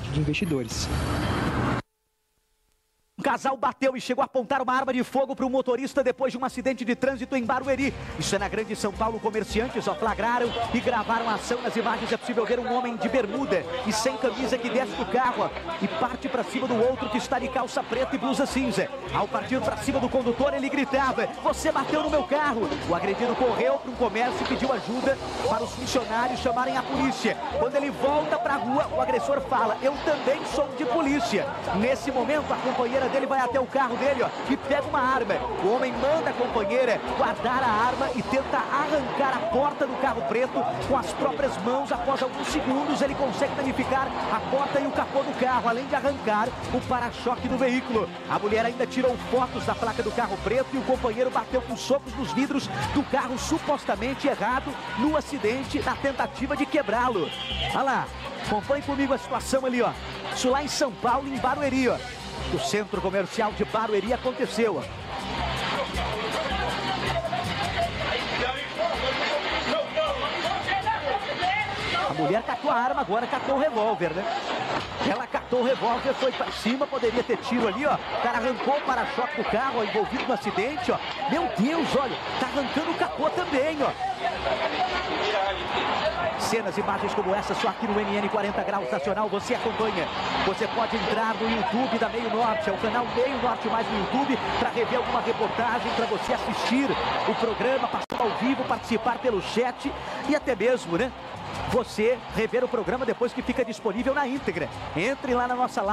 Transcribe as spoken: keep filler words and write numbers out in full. aqui de investidores. Um casal bateu e chegou a apontar uma arma de fogo para o motorista depois de um acidente de trânsito em Barueri. Isso é na Grande São Paulo. Comerciantes ó, flagraram e gravaram a ação. Nas imagens é possível ver um homem de bermuda e sem camisa que desce do carro ó, e parte para cima do outro que está de calça preta e blusa cinza. Ao partir para cima do condutor, ele gritava: "Você bateu no meu carro!" O agredido correu para um comércio e pediu ajuda para os funcionários chamarem a polícia. Quando ele volta para a rua, o agressor fala: "Eu também sou de polícia." Nesse momento, a companheira dele vai até o carro dele ó, e pega uma arma. O homem manda a companheira guardar a arma e tenta arrancar a porta do carro preto com as próprias mãos. Após alguns segundos, ele consegue danificar a porta e o capô do carro, além de arrancar o para-choque do veículo. A mulher ainda tirou fotos da placa do carro preto e o companheiro bateu com socos nos vidros do carro supostamente errado no acidente, na tentativa de quebrá-lo. Olha lá, acompanhe comigo a situação ali, ó. Isso lá em São Paulo, em Barueri, ó. O centro comercial de Barueri aconteceu. A mulher catou a arma agora, catou o revólver, né? Ela catou o revólver, foi pra cima, poderia ter tiro ali, ó. O cara arrancou o para-choque do carro, ó, envolvido no acidente, ó. Meu Deus, olha, tá arrancando o capô também, ó. Cenas, imagens como essa, só aqui no M N quarenta Graus Nacional, você acompanha. Você pode entrar no YouTube da Meio Norte, é o canal Meio Norte mais no YouTube, para rever alguma reportagem, para você assistir o programa, passar ao vivo, participar pelo chat e até mesmo, né? Você rever o programa depois que fica disponível na íntegra. Entre lá na nossa live.